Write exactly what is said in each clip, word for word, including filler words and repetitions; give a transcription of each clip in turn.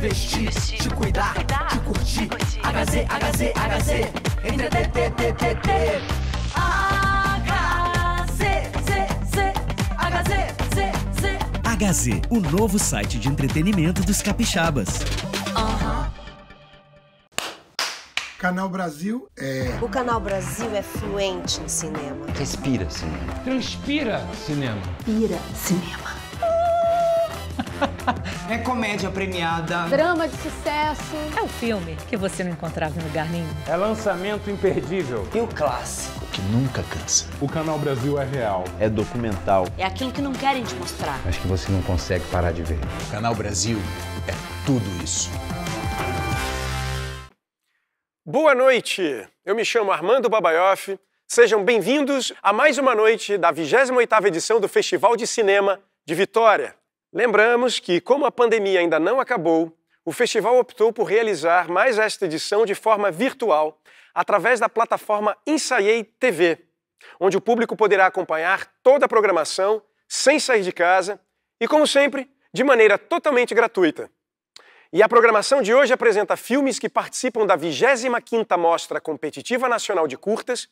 vestir, te cuidar, te curtir. H Z, H Z, H Z, entre T T T T T. H Z, o novo site de entretenimento dos capixabas. Aham. Canal Brasil é... O Canal Brasil é fluente em cinema. Respira cinema. Transpira cinema. Pira cinema. É comédia premiada. Drama de sucesso. É um filme que você não encontrava em lugar nenhum. É lançamento imperdível. E o clássico que nunca cansa. O Canal Brasil é real. É documental. É aquilo que não querem te mostrar. Mas que você não consegue parar de ver. O Canal Brasil é tudo isso. Boa noite! Eu me chamo Armando Babaioff. Sejam bem-vindos a mais uma noite da vigésima oitava edição do Festival de Cinema de Vitória. Lembramos que, como a pandemia ainda não acabou, o festival optou por realizar mais esta edição de forma virtual, através da plataforma InnSaei T V, onde o público poderá acompanhar toda a programação, sem sair de casa e, como sempre, de maneira totalmente gratuita. E a programação de hoje apresenta filmes que participam da vigésima quinta Mostra Competitiva Nacional de Curtas,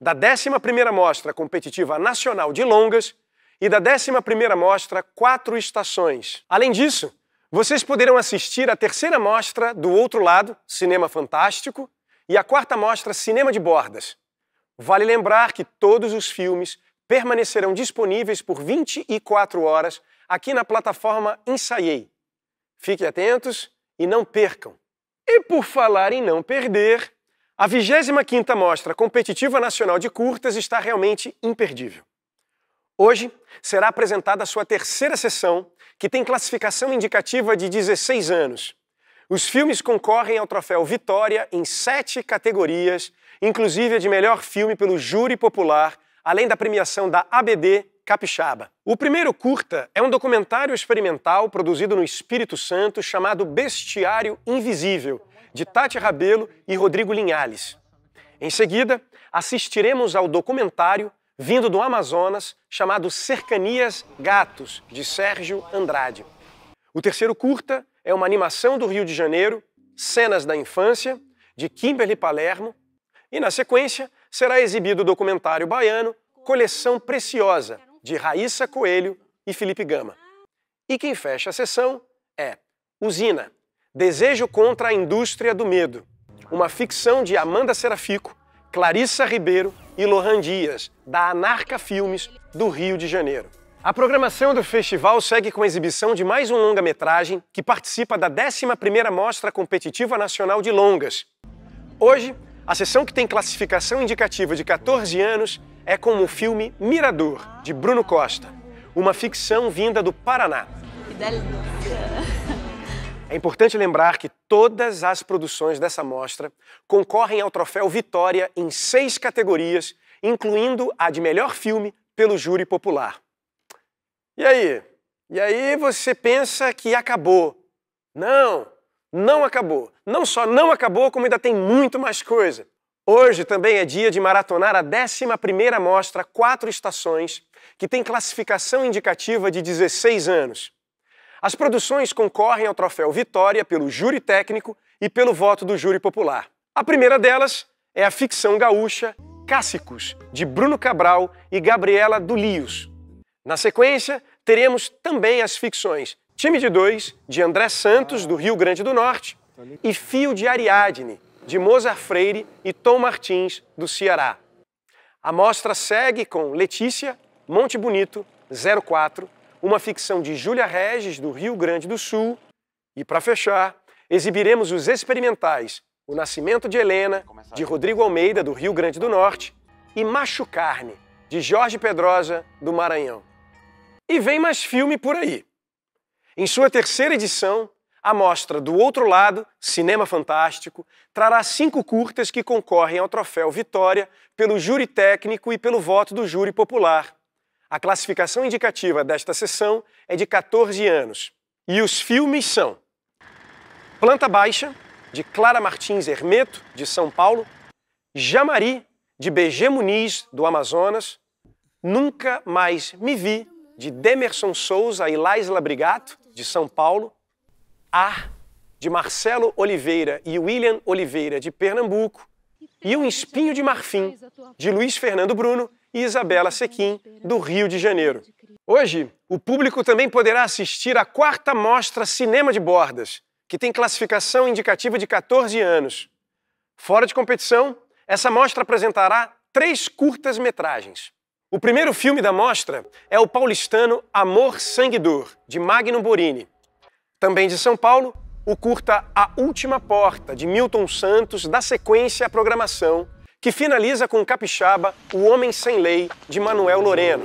da décima primeira Mostra Competitiva Nacional de Longas e da décima primeira Mostra Quatro Estações. Além disso, vocês poderão assistir à terceira Mostra Do Outro Lado, Cinema Fantástico, e à quarta Mostra Cinema de Bordas. Vale lembrar que todos os filmes permanecerão disponíveis por vinte e quatro horas aqui na plataforma InnSaei. Fiquem atentos e não percam. E por falar em não perder, a vigésima quinta Mostra Competitiva Nacional de Curtas está realmente imperdível. Hoje será apresentada a sua terceira sessão, que tem classificação indicativa de dezesseis anos. Os filmes concorrem ao troféu Vitória em sete categorias, inclusive a de melhor filme pelo júri popular, além da premiação da A B D Capixaba. O primeiro curta é um documentário experimental produzido no Espírito Santo chamado Bestiário Invisível, de Tati Rabelo e Rodrigo Linhares. Em seguida, assistiremos ao documentário vindo do Amazonas chamado Cercanias Gatos, de Sérgio Andrade. O terceiro curta é uma animação do Rio de Janeiro, Cenas da Infância, de Kimberly Palermo. E, na sequência, será exibido o documentário baiano Coleção Preciosa, de Raíssa Coelho e Felipe Gama. E quem fecha a sessão é Usina, Desejo contra a Indústria do Medo, uma ficção de Amanda Serafico, Clarissa Ribeiro e Lohan Dias, da Anarca Filmes, do Rio de Janeiro. A programação do festival segue com a exibição de mais um longa-metragem que participa da décima primeira Mostra Competitiva Nacional de Longas. Hoje, a sessão que tem classificação indicativa de quatorze anos é como o filme Mirador, de Bruno Costa, uma ficção vinda do Paraná. É importante lembrar que todas as produções dessa mostra concorrem ao troféu Vitória em seis categorias, incluindo a de melhor filme pelo júri popular. E aí? E aí você pensa que acabou. Não, não acabou. Não só não acabou, como ainda tem muito mais coisa. Hoje também é dia de maratonar a décima primeira Mostra Quatro Estações, que tem classificação indicativa de dezesseis anos. As produções concorrem ao troféu Vitória pelo júri técnico e pelo voto do júri popular. A primeira delas é a ficção gaúcha Cacicus, de Bruno Cabral e Gabriela Dullius. Na sequência, teremos também as ficções Time de Dois, de André Santos, do Rio Grande do Norte, e Fio de Ariadne, de Mozart Freire e Tom Martins, do Ceará. A mostra segue com Letícia, Monte Bonito, zero quatro, uma ficção de Júlia Regis, do Rio Grande do Sul. E, para fechar, exibiremos os experimentais O Nascimento de Helena, de Rodrigo Almeida, do Rio Grande do Norte, e Machucar-me, de Jorge Pedrosa, do Maranhão. E vem mais filme por aí. Em sua terceira edição, a mostra Do Outro Lado, Cinema Fantástico, trará cinco curtas que concorrem ao troféu Vitória pelo júri técnico e pelo voto do júri popular. A classificação indicativa desta sessão é de quatorze anos. E os filmes são Planta Baixa, de Clara Martins Hermeto, de São Paulo, Jamari, de B G Muniz, do Amazonas, Nunca Mais Me Vi, de Demerson Souza e Laisla Brigato, de São Paulo, Ar, de Marcelo Oliveira e William Oliveira, de Pernambuco, e O Espinho de Marfim, de Luiz Fernando Bruno e Isabela Sequim, do Rio de Janeiro. Hoje, o público também poderá assistir à quarta Mostra Cinema de Bordas, que tem classificação indicativa de quatorze anos. Fora de competição, essa mostra apresentará três curtas-metragens. O primeiro filme da mostra é o paulistano Amor, Sangue e Dor, de Magno Borini. Também de São Paulo, o curta A Última Porta, de Milton Santos, dá sequência à programação, que finaliza com o capixaba O Homem Sem Lei, de Manuel Loreno.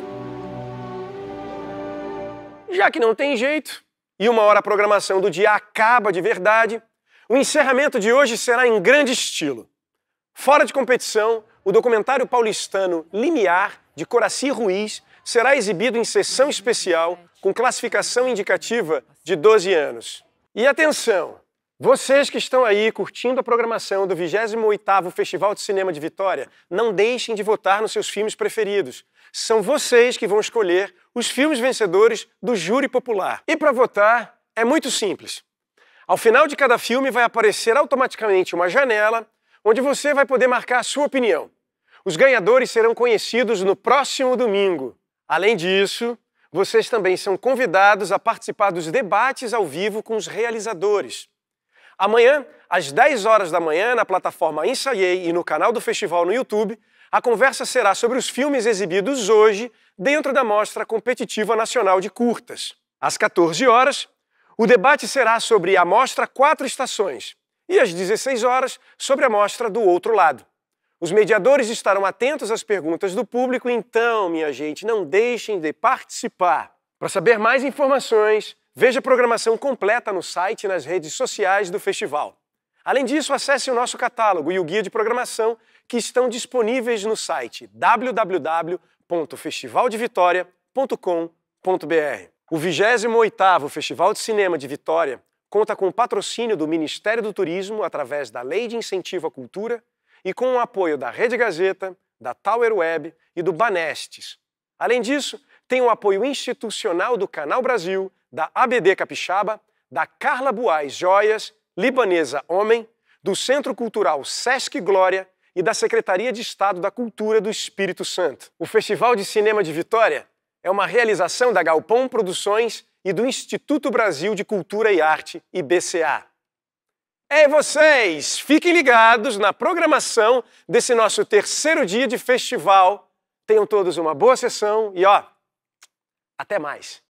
Já que não tem jeito, e uma hora a programação do dia acaba de verdade, o encerramento de hoje será em grande estilo. Fora de competição, o documentário paulistano Limiar, de Coraci Ruiz, será exibido em sessão especial com classificação indicativa de doze anos. E atenção, vocês que estão aí curtindo a programação do vigésimo oitavo Festival de Cinema de Vitória, não deixem de votar nos seus filmes preferidos. São vocês que vão escolher os filmes vencedores do júri popular. E para votar, é muito simples. Ao final de cada filme vai aparecer automaticamente uma janela onde você vai poder marcar a sua opinião. Os ganhadores serão conhecidos no próximo domingo. Além disso, vocês também são convidados a participar dos debates ao vivo com os realizadores. Amanhã, às dez horas da manhã, na plataforma InnSaei e no canal do festival no YouTube, a conversa será sobre os filmes exibidos hoje dentro da Mostra Competitiva Nacional de Curtas. Às quatorze horas, o debate será sobre a Mostra Quatro Estações e, às dezesseis horas, sobre a Mostra Do Outro Lado. Os mediadores estarão atentos às perguntas do público, então, minha gente, não deixem de participar. Para saber mais informações, veja a programação completa no site e nas redes sociais do festival. Além disso, acesse o nosso catálogo e o guia de programação que estão disponíveis no site w w w ponto festival de vitória ponto com ponto b r. O vigésimo oitavo Festival de Cinema de Vitória conta com o patrocínio do Ministério do Turismo através da Lei de Incentivo à Cultura e com o apoio da Rede Gazeta, da Tower Web e do Banestes. Além disso, tem o apoio institucional do Canal Brasil, da A B D Capixaba, da Carla Buais Joias, Libanesa Homem, do Centro Cultural Sesc Glória e da Secretaria de Estado da Cultura do Espírito Santo. O Festival de Cinema de Vitória é uma realização da Galpão Produções e do Instituto Brasil de Cultura e Arte, I B C A. É vocês! Fiquem ligados na programação desse nosso terceiro dia de festival. Tenham todos uma boa sessão e, ó, até mais!